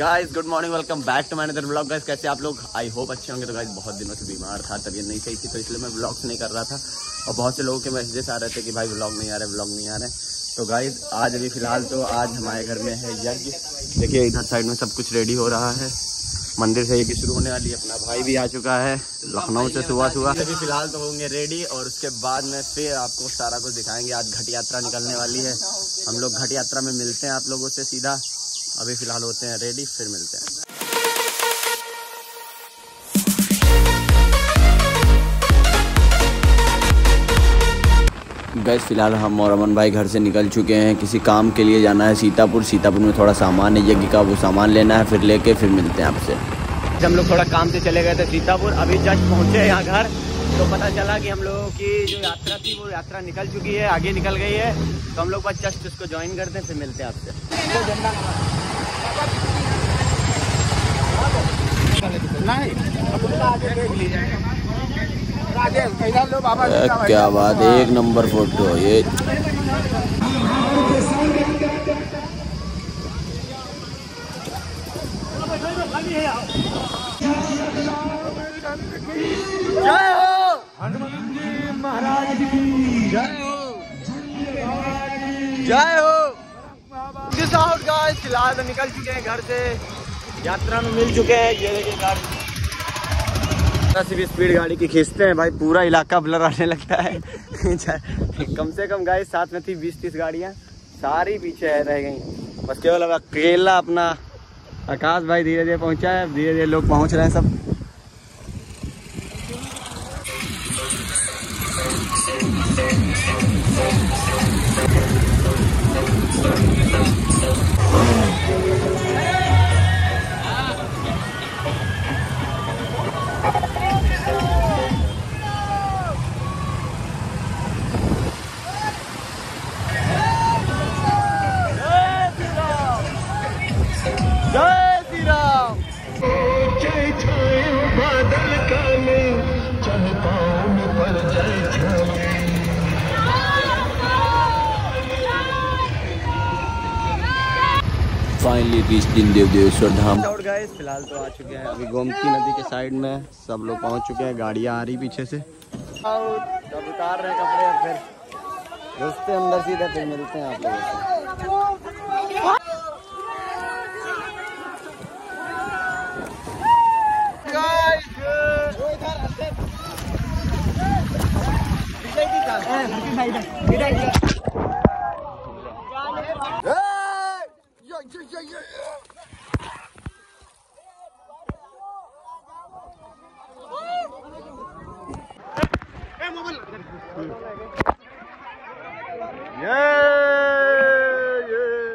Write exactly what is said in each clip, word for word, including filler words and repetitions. Guys good morning, welcome back to my another blog. Guys कैसे आप लोग, I hope अच्छे होंगे। तो गाइस बहुत दिनों से बीमार था, तबीयत नहीं सही थी, तो इसलिए मैं ब्लॉग्स नहीं कर रहा था। और बहुत से लोगों के मैसेजेस आ रहे थे कि भाई ब्लॉग नहीं आ रहे ब्लॉग नहीं आ रहे तो गाइस आज अभी फिलहाल तो आज हमारे घर में है यज्ञ। देखिए इधर साइड में सब कुछ रेडी हो रहा है, मंदिर से यज्ञ शुरू होने वाली है। अपना भाई भी आ चुका है लखनऊ से सुबह सुबह। अभी फिलहाल तो होंगे रेडी और उसके बाद में फिर आपको सारा कुछ दिखाएंगे। आज घट यात्रा निकलने वाली है, हम लोग घट यात्रा में मिलते हैं आप लोगों से सीधा। अभी फिलहाल होते हैं रेडी, फिर मिलते हैं। गैस फिलहाल हम और रमन भाई घर से निकल चुके हैं, किसी काम के लिए जाना है सीतापुर। सीतापुर में थोड़ा सामान है यज्ञ का, वो सामान लेना है, फिर लेके फिर मिलते हैं आपसे। हम लोग थोड़ा काम से चले गए थे सीतापुर, अभी जस्ट पहुँचे यहाँ घर तो पता चला कि हम लोगों की जो यात्रा थी वो यात्रा निकल चुकी है, आगे निकल गई है। तो हम लोग बस जस्ट उसको ज्वाइन करते हैं, फिर मिलते हैं आपसे। क्या बात है, एक नंबर फोटो ये। जय हो हनुमान जी महाराज की जय हो, जय हो। दिस आउट गाइस, फिलहाल तो निकल चुके हैं घर से, यात्रा में मिल चुके हैं। ये देखिए गाड़ी, भी स्पीड गाड़ी की खींचते हैं भाई, पूरा इलाका ब्लर आने लगता है। कम से कम गाइस साथ में थी बीस तीस गाड़ियाँ, सारी पीछे रह गई, बस केवल अब अकेला अपना आकाश भाई धीरे धीरे पहुँचा है। धीरे धीरे लोग पहुँच रहे हैं सब। फाइनली बीस दिन देवदेश्वर धाम। और गाइस फिलहाल तो आ चुके हैं अभी गोमती नदी के साइड में, सब लोग पहुंच चुके हैं, गाड़ियां आ रही पीछे से। जब उतार रहे कपड़े फिर दोस्ते अंदर सीधा, फिर मिलते हैं आप लोगों से। Yeah, yeah, yeah, yeah.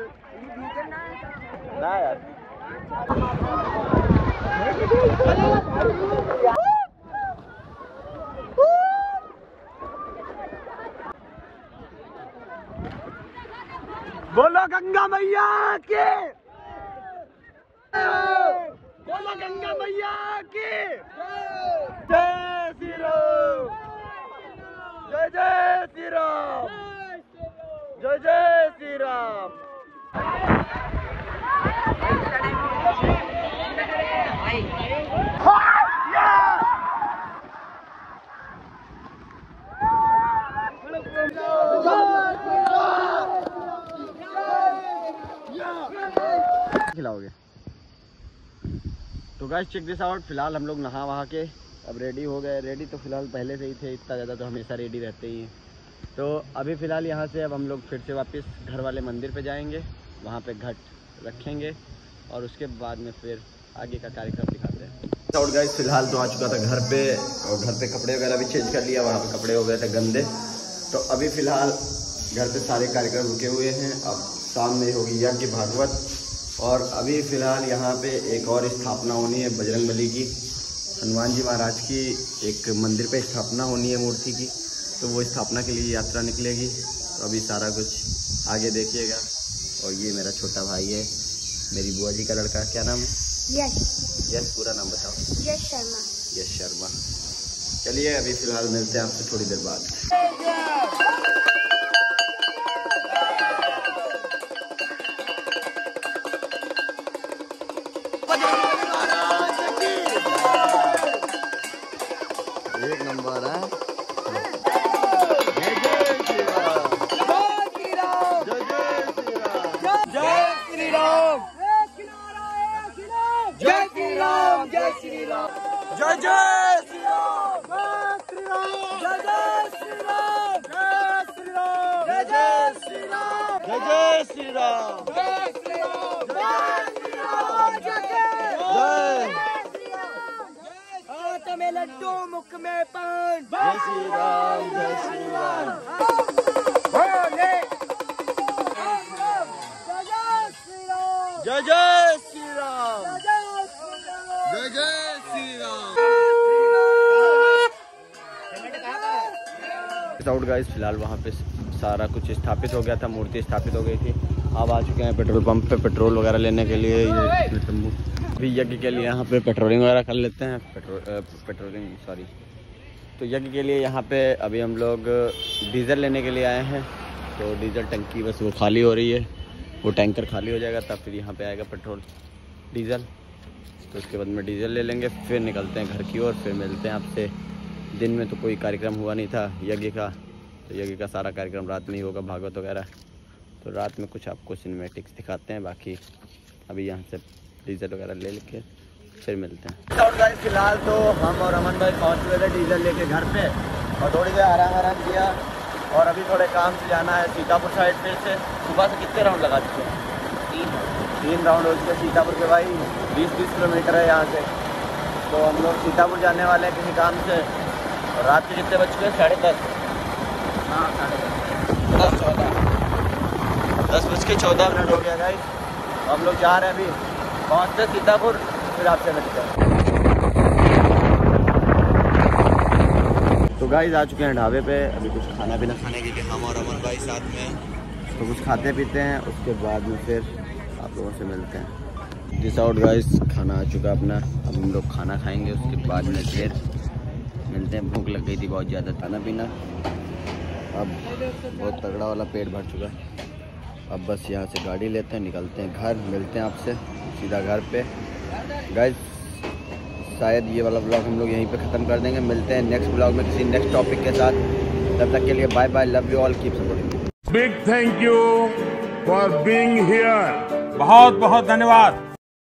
बोलो गंगा मैया के, बोलो गंगा मैया के जय श्री राम, जय जय श्री राम, जय जय श्री राम। खिलाओगे तो गाइस चेक दिस आउट। फिलहाल हम लोग नहा वहा के अब रेडी हो गए। रेडी तो फिलहाल पहले से ही थे, इतना ज़्यादा तो हमेशा रेडी रहते ही हैं। तो अभी फ़िलहाल यहाँ से अब हम लोग फिर से वापस घर वाले मंदिर पे जाएंगे, वहाँ पे घट रखेंगे और उसके बाद में फिर आगे का कार्यक्रम दिखाते हैं। और गाइस फिलहाल तो आ चुका था घर पर, और घर पर कपड़े वगैरह भी चेंज कर लिया, वहाँ पर कपड़े हो गए थे गंदे। तो अभी फ़िलहाल घर पर सारे कार्यक्रम रुके हुए हैं। अब शाम में होगी यज्ञ भागवत, और अभी फ़िलहाल यहाँ पे एक और स्थापना होनी है बजरंगबली की, हनुमान जी महाराज की एक मंदिर पे स्थापना होनी है मूर्ति की। तो वो स्थापना के लिए यात्रा निकलेगी, तो अभी सारा कुछ आगे देखिएगा। और ये मेरा छोटा भाई है, मेरी बुआ जी का लड़का, क्या नाम है? यश। यश पूरा नाम बताओ। यश शर्मा। यश शर्मा। चलिए अभी फ़िलहाल मिलते हैं आपसे थोड़ी देर बाद। बजरंगबली महाराज की जय। एक नंबर है। जय श्री राम, जय श्री राम, जय श्री राम, जय श्री राम, जय जय श्री राम, जय श्री राम, जय श्री राम, जय श्री राम, जय श्री राम, जय श्री राम, जय श्री राम, हाथ में लड्डू मुख में पान, जय श्री राम, जय श्री राम, जय जय श्री राम, जय जय श्री राम। आउट गाइस, फिलहाल वहाँ पे सारा कुछ स्थापित हो गया था, मूर्ति स्थापित हो गई थी। अब आ चुके हैं पेट्रोल पंप पे पेट्रोल वगैरह लेने के लिए। अभी यज्ञ के लिए यहाँ पे पेट्रोलिंग वगैरह कर लेते हैं, पेट्रोल पेट्रोलिंग सॉरी तो यज्ञ के लिए यहाँ पे अभी हम लोग डीजल लेने के लिए आए हैं। तो डीजल टंकी बस वो खाली हो रही है, वो टैंकर खाली हो जाएगा तब फिर यहाँ पे आएगा पेट्रोल डीजल। तो उसके बाद में डीजल ले लेंगे, फिर निकलते हैं घर की ओर, फिर मिलते हैं आपसे। दिन में तो कोई कार्यक्रम हुआ नहीं था यज्ञ का, तो यज्ञ का सारा कार्यक्रम रात में ही होगा, भागवत वगैरह। तो रात में कुछ आपको सिनेमैटिक्स दिखाते हैं, बाकी अभी यहाँ से डीजल वगैरह ले लेके फिर मिलते हैं। फिलहाल तो हम और रमन भाई पहुँच गए थे डीजल लेके घर पे, और थोड़ी देर आराम आराम किया, और अभी थोड़े काम से जाना है सीतापुर साइड पे। से सुबह से कितने राउंड लगा चुके हैं? तीन तीन राउंड हो चुके सीतापुर के भाई। बीस बीस किलोमीटर है यहाँ से। तो हम लोग सीतापुर जाने वाले हैं किसी काम से। और रात के कितने बज चुके हैं? साढ़े दस। हाँ, साढ़े दस चौदह, दस बज के चौदह मिनट हो गया भाई। हम लोग जा रहे हैं, अभी पहुँचते सीतापुर, फिर आपसे मिलते हैं। तो गाइस आ चुके हैं ढाबे पे, अभी कुछ खाना पीना खाने के लिए हम और अमन भाई साथ में, तो कुछ खाते पीते हैं, उसके बाद में फिर आप लोगों से मिलते हैं। दिस आउट गाइस, खाना आ चुका अपना, अब हम लोग खाना खाएंगे, उसके बाद में फिर मिलते हैं। भूख लग गई थी बहुत ज़्यादा, खाना पीना अब बहुत तगड़ा वाला पेट भर चुका है। अब बस यहाँ से गाड़ी लेते हैं, निकलते हैं घर, मिलते हैं आपसे सीधा घर पे। गाइस शायद ये वाला ब्लॉग हम लोग यहीं पर ख़त्म कर देंगे, मिलते हैं नेक्स्ट ब्लॉग में किसी नेक्स्ट टॉपिक के साथ। तब तक के लिए bye bye, love you all, keep supporting. Big thank you for being here. बहुत बहुत धन्यवाद।